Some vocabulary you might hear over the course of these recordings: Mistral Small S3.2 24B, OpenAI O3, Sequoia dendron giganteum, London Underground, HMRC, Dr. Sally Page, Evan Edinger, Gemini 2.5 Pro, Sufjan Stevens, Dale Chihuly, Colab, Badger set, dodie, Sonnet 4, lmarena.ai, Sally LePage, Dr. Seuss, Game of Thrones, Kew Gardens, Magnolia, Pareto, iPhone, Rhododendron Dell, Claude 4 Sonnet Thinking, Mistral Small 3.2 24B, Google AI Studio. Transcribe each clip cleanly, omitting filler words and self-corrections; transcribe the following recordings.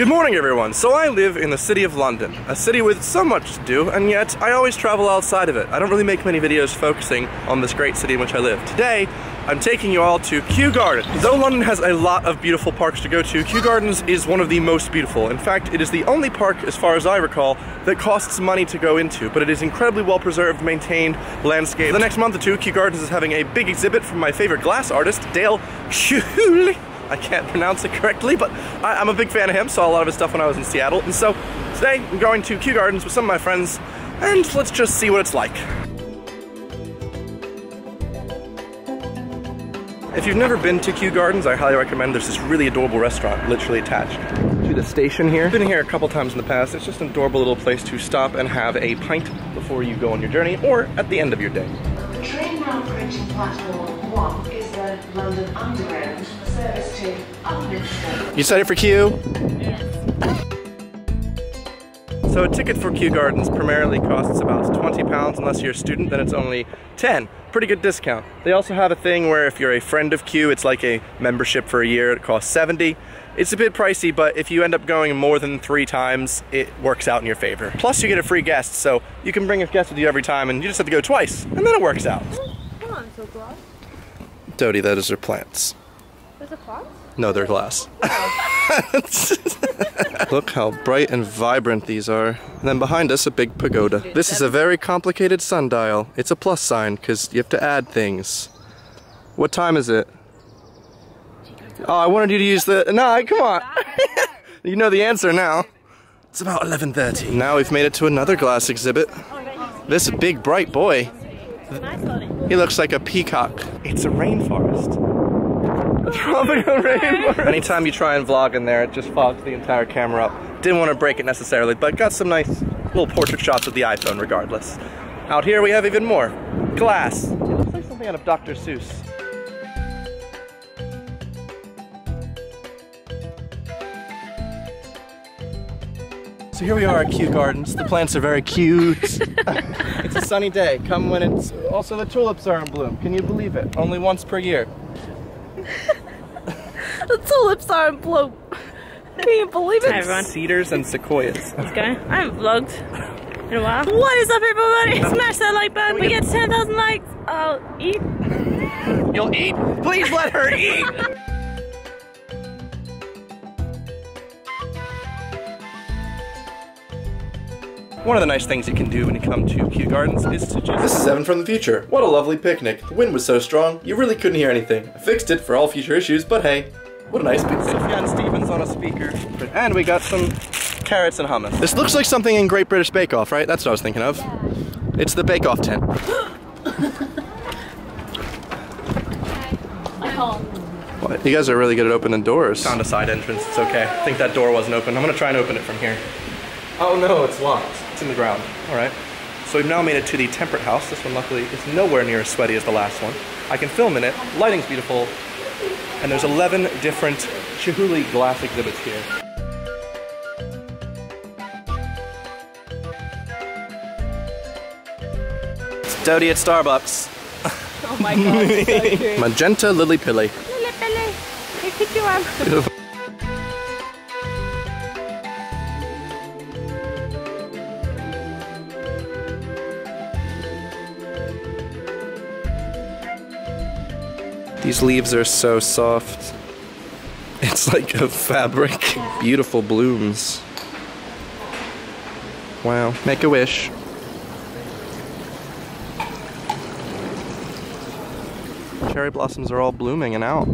Good morning, everyone. So I live in the city of London, a city with so much to do, and yet I always travel outside of it. I don't really make many videos focusing on this great city in which I live. Today, I'm taking you all to Kew Gardens. Though London has a lot of beautiful parks to go to, Kew Gardens is one of the most beautiful. In fact, it is the only park, as far as I recall, that costs money to go into, but it is incredibly well preserved, maintained, landscaped. For the next month or two, Kew Gardens is having a big exhibit from my favorite glass artist, Dale Chihuly. I can't pronounce it correctly, but I'm a big fan of him, saw a lot of his stuff when I was in Seattle. And so today, I'm going to Kew Gardens with some of my friends, and let's just see what it's like. If you've never been to Kew Gardens, I highly recommend. There's this really adorable restaurant literally attached to the station here. Been here a couple times in the past. It's just an adorable little place to stop and have a pint before you go on your journey or at the end of your day. The train now approaching platform 1 is the London Underground, service to Upminster. You set it for Kew? Yes. So a ticket for Kew Gardens primarily costs about £20, unless you're a student, then it's only 10. Pretty good discount. They also have a thing where if you're a friend of Kew, it's like a membership for a year, it costs 70. It's a bit pricey, but if you end up going more than 3 times, it works out in your favor. Plus you get a free guest, so you can bring a guest with you every time and you just have to go twice, and then it works out. Come on, so glass. Dodie, those are plants. Those are plants? No, they're glass. Look how bright and vibrant these are. And then behind us, a big pagoda. This is a very complicated sundial. It's a plus sign because you have to add things. What time is it? Oh, I wanted you to use the... No, come on. You know the answer now. It's about 11:30. Now we've made it to another glass exhibit. This big bright boy. He looks like a peacock. It's a rainforest. Tropical rainforest. Anytime you try and vlog in there, it just fogs the entire camera up. Didn't want to break it necessarily, but got some nice little portrait shots with the iPhone regardless. Out here we have even more glass. It looks like something out of Dr. Seuss. So here we are at Kew Gardens. The plants are very cute. It's a sunny day. Come when it's... Also the tulips are in bloom. Can you believe it? Only once per year. The tulips are in bloom. Can you believe it? Hi, everyone. Cedars and sequoias. Okay. I haven't vlogged in a while. What is up, everybody? Smash that like button. We get 10,000 likes. I'll eat. You'll eat? Please let her eat. One of the nice things you can do when you come to Kew Gardens is to just... This is Evan from the future. What a lovely picnic. The wind was so strong, you really couldn't hear anything. I fixed it for all future issues, but hey, what a nice picnic. Sufjan Stevens on a speaker. And we got some carrots and hummus. This looks like something in Great British Bake Off, right? That's what I was thinking of. It's the Bake Off tent. What? You guys are really good at opening doors. Found a side entrance, it's okay. I think that door wasn't open. I'm gonna try and open it from here. Oh no, it's locked. It's in the ground. All right. So we've now made it to the temperate house. This one, luckily, is nowhere near as sweaty as the last one. I can film in it. Lighting's beautiful. And there's 11 different Chihuly glass exhibits here. It's Dodie at Starbucks. Oh my god, so cute. Magenta Lily Pilly. Lily Pilly. I pick you up. These leaves are so soft. It's like a fabric. Beautiful blooms. Wow. Make a wish. Cherry blossoms are all blooming and out.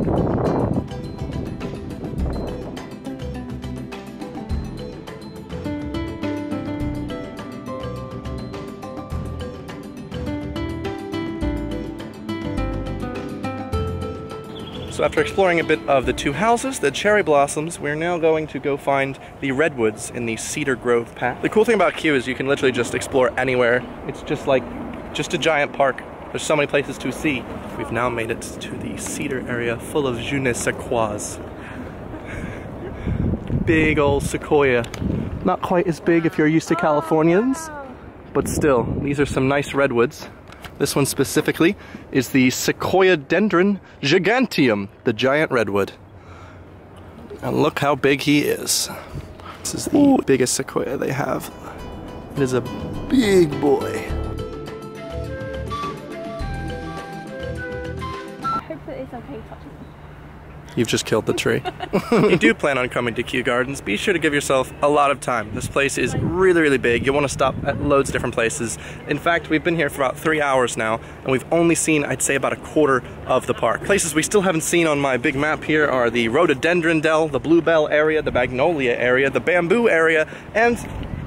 So after exploring a bit of the two houses, the cherry blossoms, we're now going to go find the redwoods in the Cedar Grove path. The cool thing about Kew is you can literally just explore anywhere. It's just a giant park. There's so many places to see. We've now made it to the cedar area full of je ne sais quois. Big old sequoia. Not quite as big if you're used to Californians, but still, these are some nice redwoods. This one specifically is the Sequoia dendron giganteum, the giant redwood. And look how big he is. This is the biggest sequoia they have. It is a big boy. I hope that it's okay touching them. You've just killed the tree. If you do plan on coming to Kew Gardens, be sure to give yourself a lot of time. This place is really, really big. You'll want to stop at loads of different places. In fact, we've been here for about 3 hours now, and we've only seen, I'd say, about a quarter of the park. Places we still haven't seen on my big map here are the Rhododendron Dell, the Bluebell area, the Magnolia area, the Bamboo area, and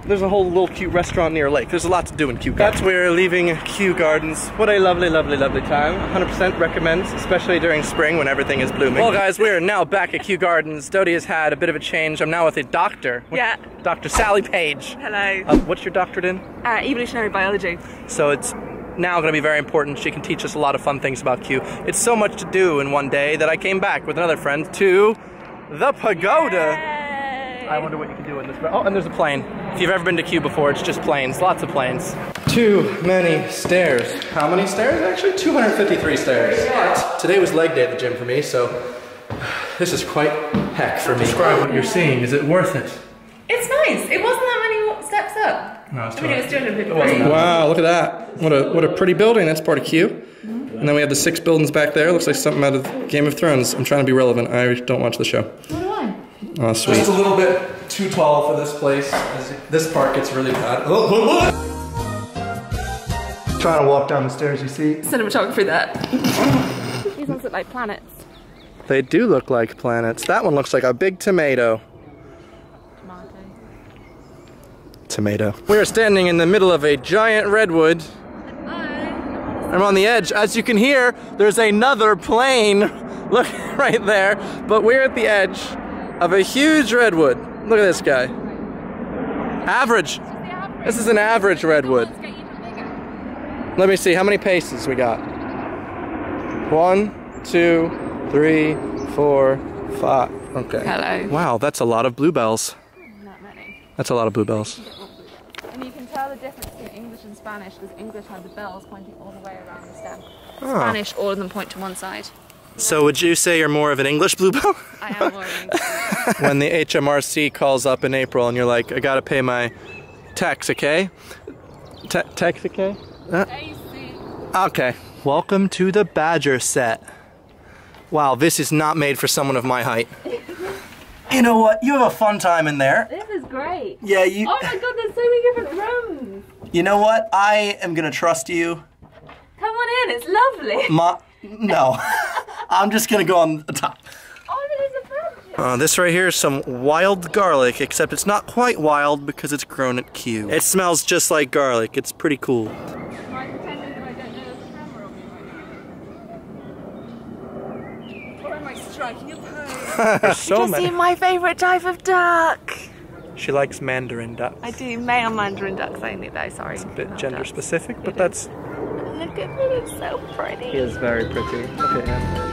there's a whole little cute restaurant near a lake. There's a lot to do in Kew Gardens. That's where we're leaving Kew Gardens. What a lovely, lovely, lovely time. 100% recommend, especially during spring when everything is blooming. Well guys, we are now back at Kew Gardens. Dodie has had a bit of a change. I'm now with a doctor. Yeah. Dr. Sally Page. Hello. What's your doctorate in? Evolutionary biology. So it's now going to be very important. She can teach us a lot of fun things about Kew. It's so much to do in one day that I came back with another friend to the pagoda. Yay. I wonder what you can do in this. Oh, and there's a plane. If you've ever been to Kew before, it's just planes, lots of planes. Too many stairs. How many stairs? Actually, 253 stairs. Yeah. Today was leg day at the gym for me, so this is quite heck for me. Describe what you're seeing. Is it worth it? It's nice. It wasn't that many steps up. No, I mean, it was 253. Wow, look at that. What a pretty building. That's part of Kew. And then we have the 6 buildings back there. Looks like something out of Game of Thrones. I'm trying to be relevant. I don't watch the show. Oh, sweet. Just a little bit too tall for this place. This park gets really bad. Trying to walk down the stairs, you see? Cinematography that. These ones look like planets. They do look like planets. That one looks like a big tomato. Tomato. We are standing in the middle of a giant redwood. I'm on the edge. As you can hear, there's another plane. Look right there. But we're at the edge of a huge redwood. Look at this guy. Average. This is an average redwood. Let me see how many paces we got. 1, 2, 3, 4, 5. Okay. Hello. Wow, that's a lot of bluebells. Not many. That's a lot of bluebells. And you can tell the difference between English and Spanish because English had the bells pointing all the way around the stem. Oh. Spanish, all of them point to one side. So would you say you're more of an English bluebell? I am more of an English bluebell. When the HMRC calls up in April and you're like, I gotta pay my tax, okay? Tax, okay? Okay. Welcome to the Badger set. Wow, this is not made for someone of my height. You know what? You have a fun time in there. This is great. Yeah, you... Oh my god, there's so many different rooms. You know what? I am gonna trust you. Come on in, it's lovely. No. I'm just gonna go on the top. Oh, this right here is some wild garlic, except it's not quite wild because it's grown at Kew. It smells just like garlic. It's pretty cool. Or am I striking a pose? There's so many. Just see my favorite type of duck. She likes mandarin ducks. I do, male mandarin ducks only though, sorry. It's a bit gender specific, but that's... Look at me, it's so pretty. He is very pretty. Okay.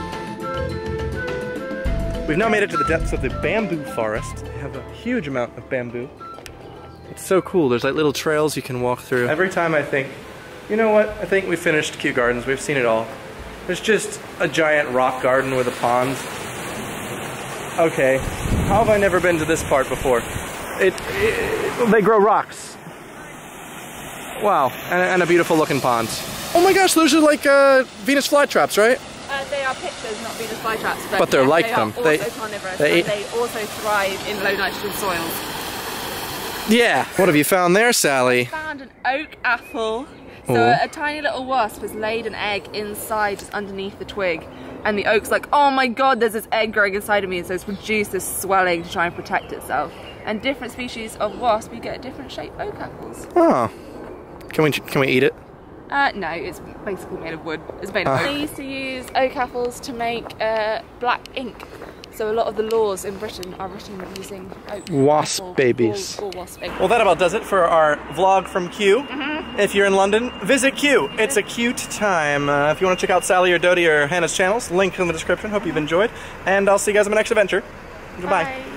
We've now made it to the depths of the bamboo forest. They have a huge amount of bamboo. It's so cool. There's like little trails you can walk through. Every time I think, you know what? I think we finished Kew Gardens. We've seen it all. There's just a giant rock garden with a pond. Okay. How have I never been to this part before? They grow rocks. Wow. And a beautiful looking pond. Oh my gosh, those are like Venus flytraps, right? They are pictures, not Venus flytraps. But they're like them. They are also carnivorous, and they also thrive in low nitrogen soils. Yeah. What have you found there, Sally? I found an oak apple. So a tiny little wasp has laid an egg inside, just underneath the twig. And the oak's like, oh my god, there's this egg growing inside of me. And so it's produced this swelling to try and protect itself. And different species of wasp, you get different shaped oak apples. Oh. Can we eat it? No, it's basically made of wood. It's made of oak. They used to use oak apples to make black ink. So a lot of the laws in Britain are written using oak. Wasp apple, babies. Or wasp egg. Well, that about does it for our vlog from Kew. If you're in London, visit Kew. It's a cute time. If you want to check out Sally or Dodie or Hannah's channels, link in the description. Hope you've enjoyed. And I'll see you guys in my next adventure. Goodbye. Bye.